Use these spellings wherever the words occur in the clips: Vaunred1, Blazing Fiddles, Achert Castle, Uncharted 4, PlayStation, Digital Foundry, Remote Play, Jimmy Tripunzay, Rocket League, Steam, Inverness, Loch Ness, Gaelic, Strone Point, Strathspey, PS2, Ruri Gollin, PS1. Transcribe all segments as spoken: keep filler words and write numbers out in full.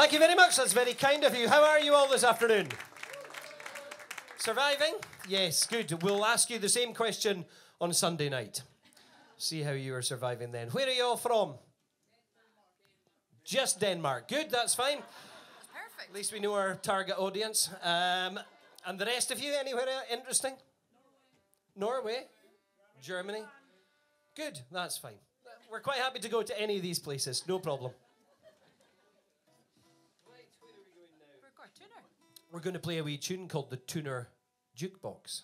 Thank you very much. That's very kind of you. How are you all this afternoon? Surviving? Yes, good. We'll ask you the same question on Sunday night. See how you are surviving then. Where are you all from? Just Denmark. Good, that's fine. Perfect. At least we know our target audience. Um, and the rest of you, anywhere interesting? Norway. Norway? Germany? Good, that's fine. We're quite happy to go to any of these places, no problem. We're going to play a wee tune called the Tuner Jukebox.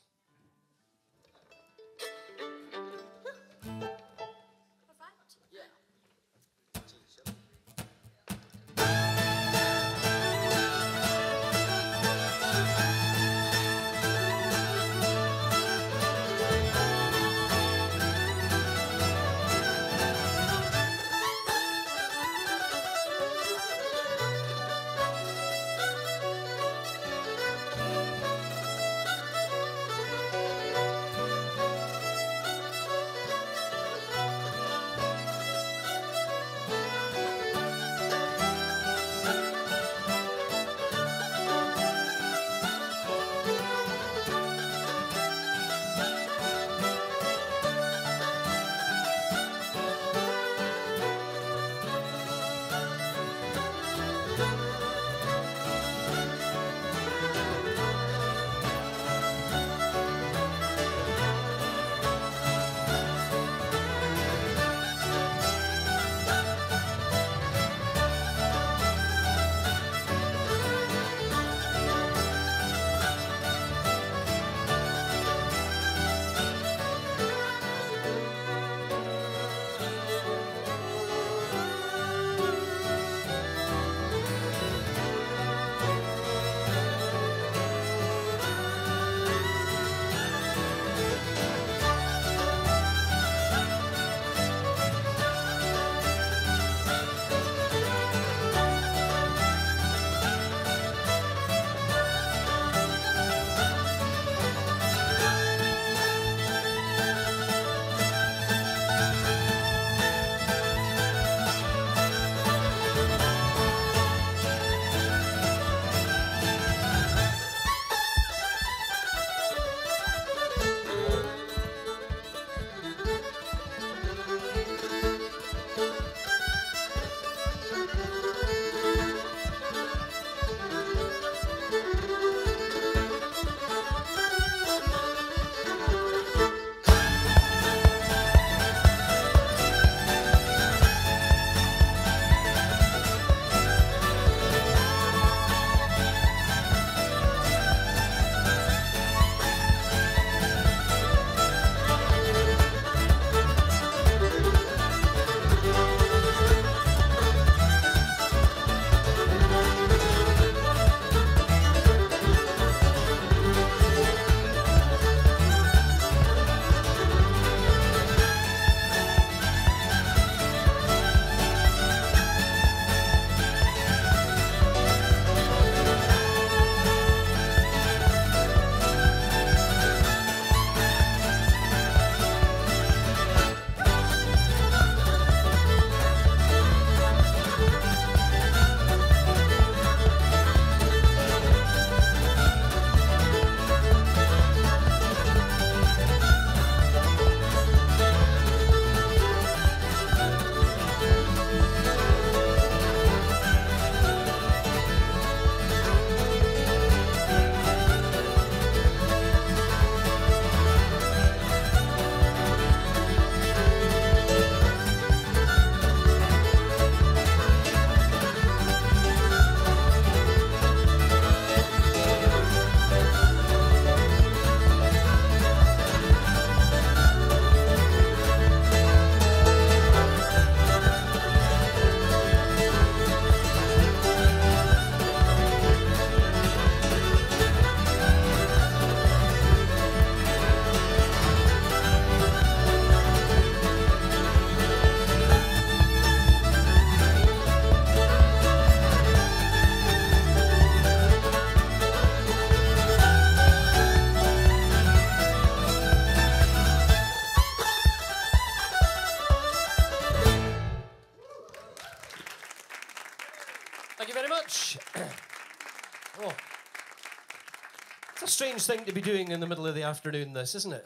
a strange thing to be doing in the middle of the afternoon, this, isn't it?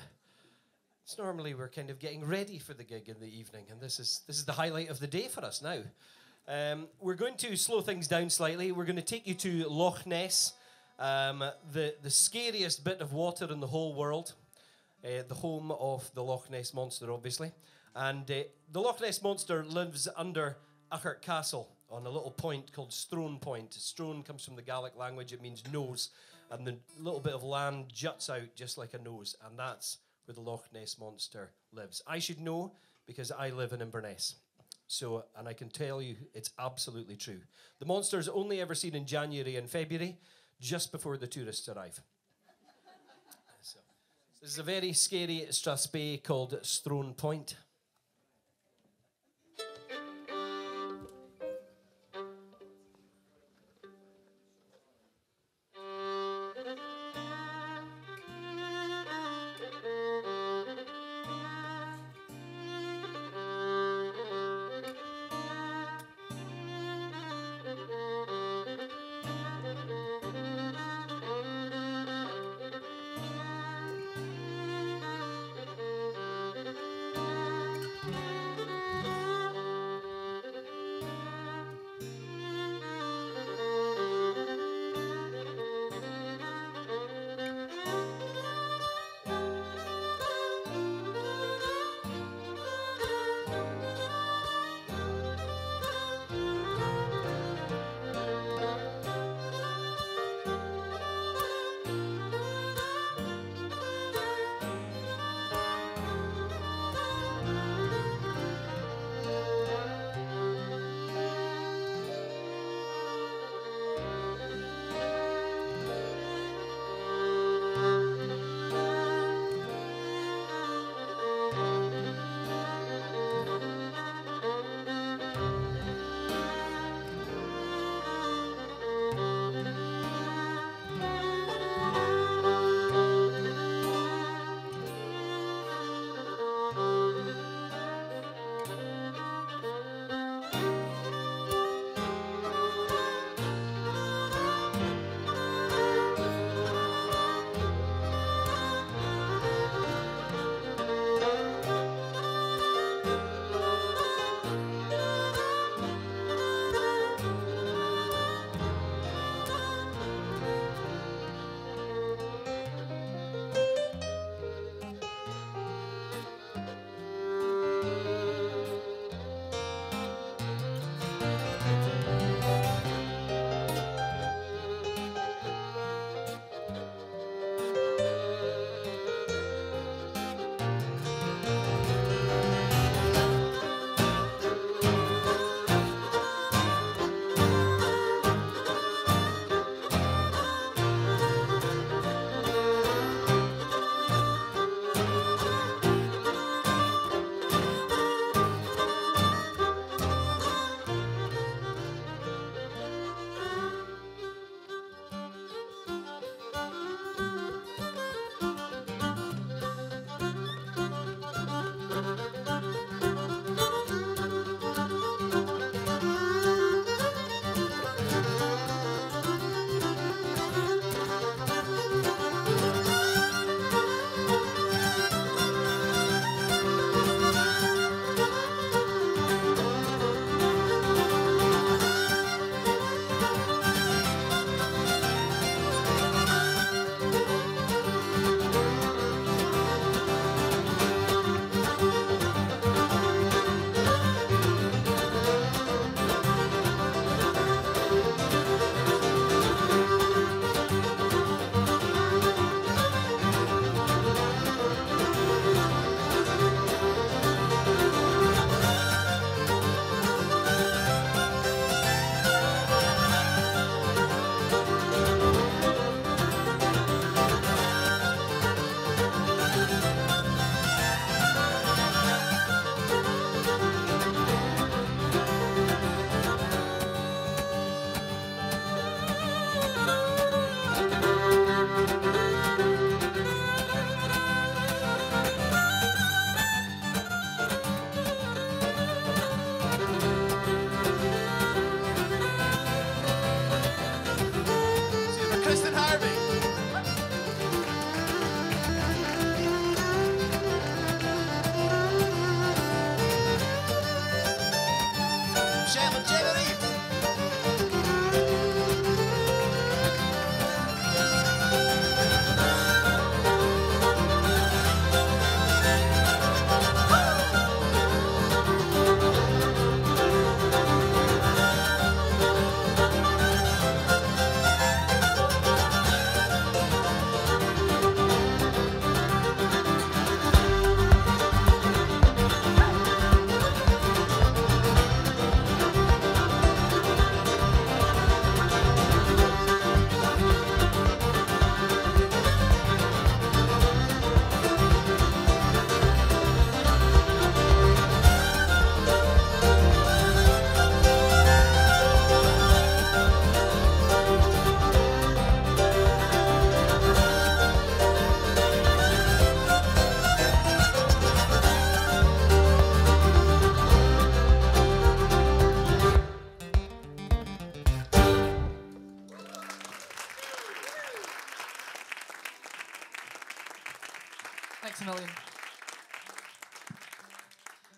It's normally we're kind of getting ready for the gig in the evening, and this is this is the highlight of the day for us now. Um, we're going to slow things down slightly. We're going to take you to Loch Ness, um, the, the scariest bit of water in the whole world, uh, the home of the Loch Ness Monster, obviously. And uh, the Loch Ness Monster lives under Achert Castle on a little point called Strone Point. Strone comes from the Gaelic language, it means nose, and the little bit of land juts out just like a nose, and that's where the Loch Ness Monster lives. I should know because I live in Inverness. So, and I can tell you it's absolutely true. The monster is only ever seen in January and February, just before the tourists arrive. So, this is a very scary Strathspey called Strone Point. Thank you.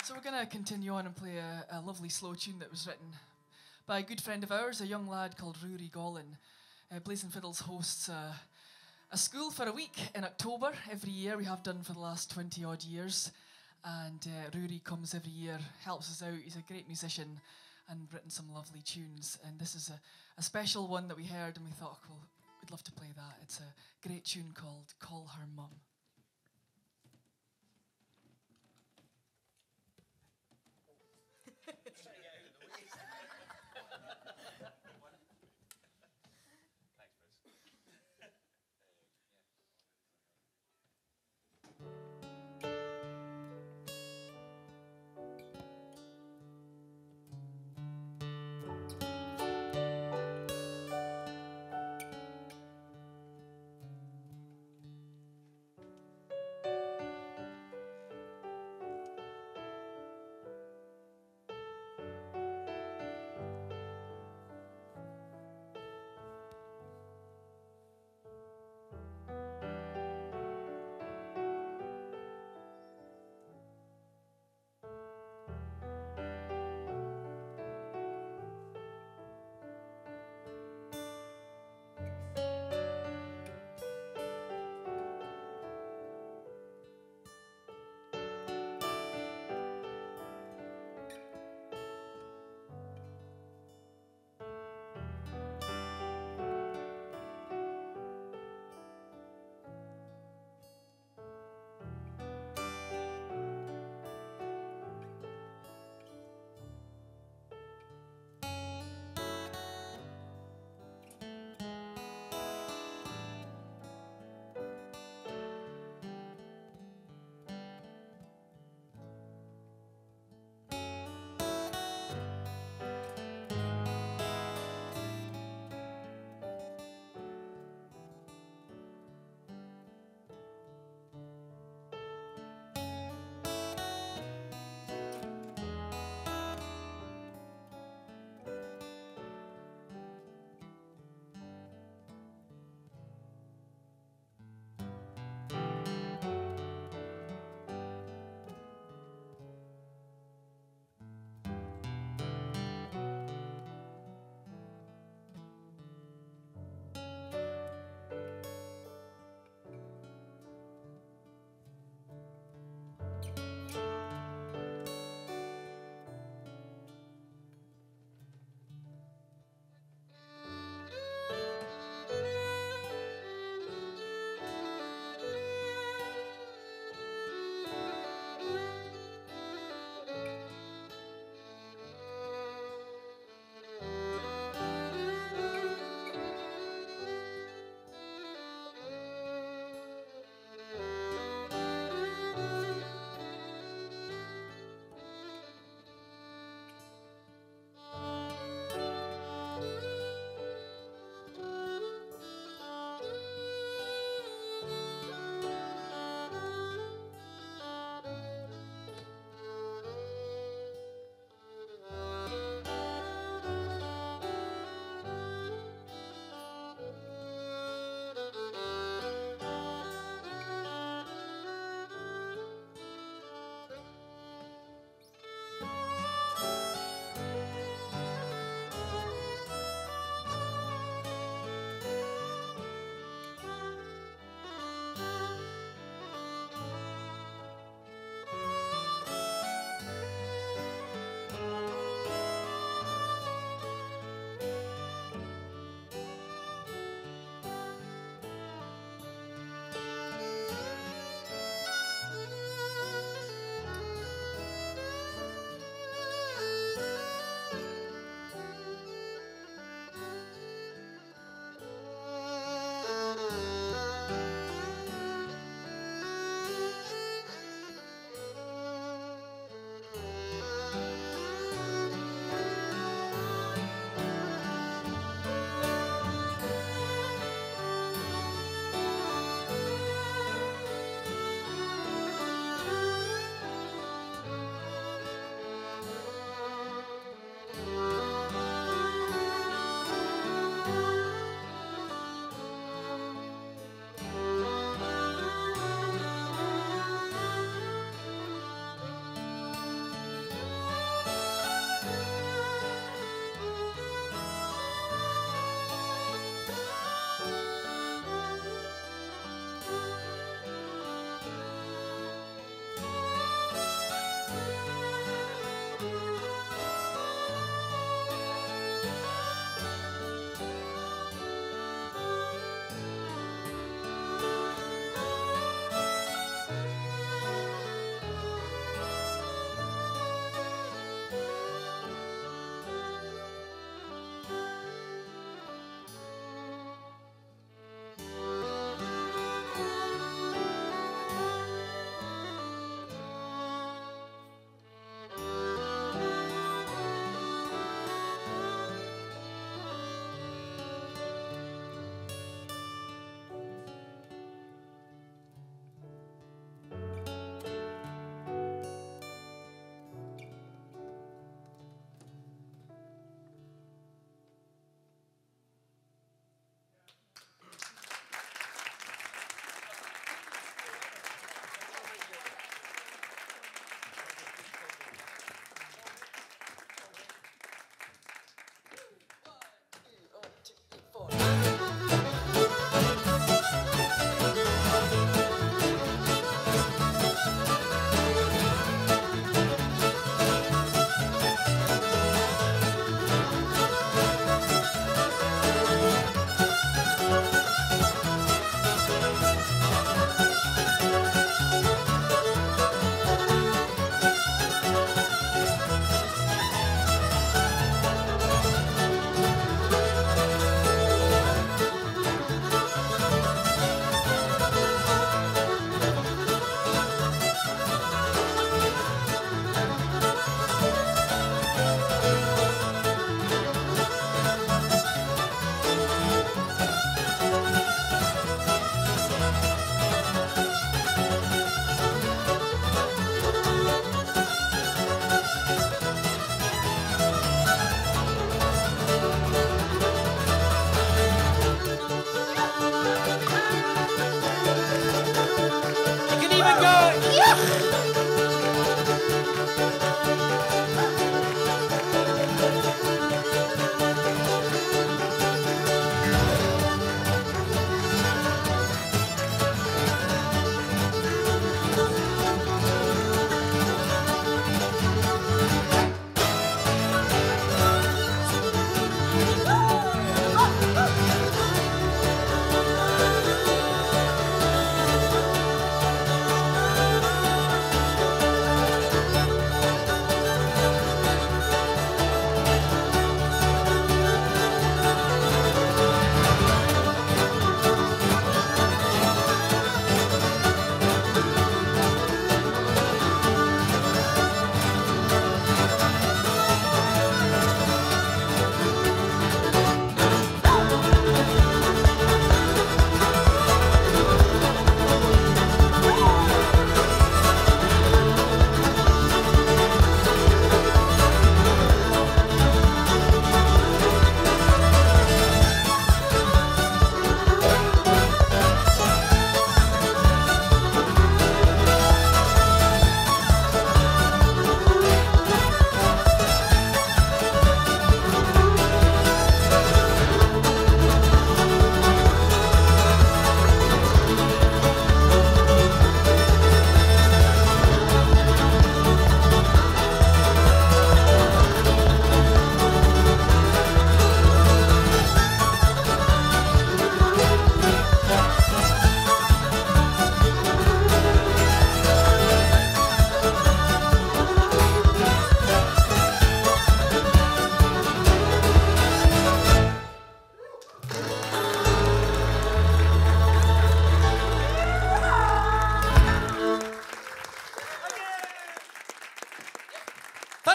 So we're going to continue on and play a, a lovely slow tune that was written by a good friend of ours, a young lad called Ruri Gollin. Uh, Blazing Fiddles hosts uh, a school for a week in October every year. We have done for the last twenty odd years. And uh, Ruri comes every year, helps us out. He's a great musician and written some lovely tunes. And this is a, a special one that we heard and we thought, well, we'd love to play that. It's a great tune called Call Her Mum.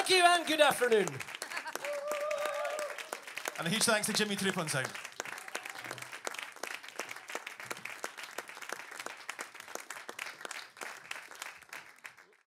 Thank you and good afternoon. And a huge thanks to Jimmy Tripunzay.